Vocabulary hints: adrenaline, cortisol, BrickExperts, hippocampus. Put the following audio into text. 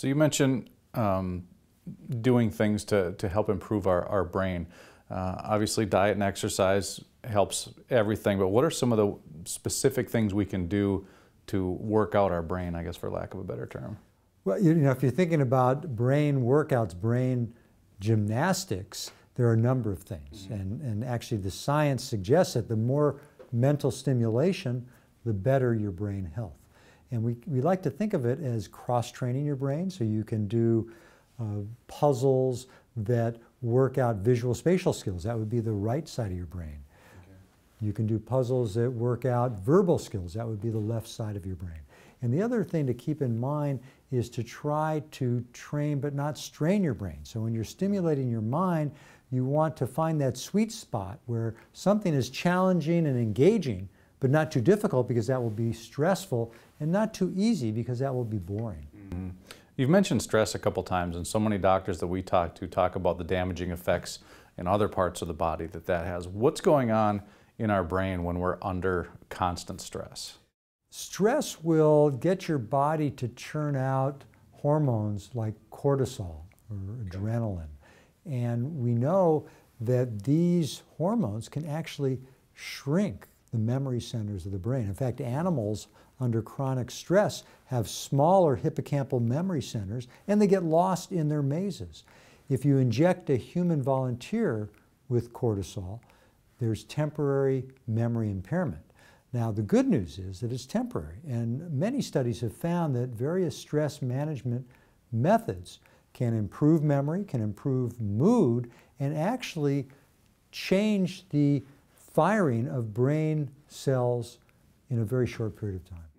So you mentioned doing things to help improve our brain. Obviously diet and exercise helps everything, but what are some of the specific things we can do to work out our brain, I guess, for lack of a better term? Well, you know, if you're thinking about brain workouts, brain gymnastics, there are a number of things. And actually the science suggests that the more mental stimulation, the better your brain health. And we like to think of it as cross-training your brain, so you can do puzzles that work out visual spatial skills. That would be the right side of your brain. Okay. You can do puzzles that work out verbal skills. That would be the left side of your brain. And the other thing to keep in mind is to try to train but not strain your brain. So when you're stimulating your mind, you want to find that sweet spot where something is challenging and engaging, but not too difficult because that will be stressful, and not too easy because that will be boring. Mm-hmm. You've mentioned stress a couple times, and so many doctors that we talk to talk about the damaging effects in other parts of the body that that has. What's going on in our brain when we're under constant stress? Stress will get your body to churn out hormones like cortisol or adrenaline. And we know that these hormones can actually shrink the memory centers of the brain. In fact, animals under chronic stress have smaller hippocampal memory centers, and they get lost in their mazes. If you inject a human volunteer with cortisol, there's temporary memory impairment. Now, the good news is that it's temporary, and many studies have found that various stress management methods can improve memory, can improve mood, and actually change the firing of brain cells in a very short period of time.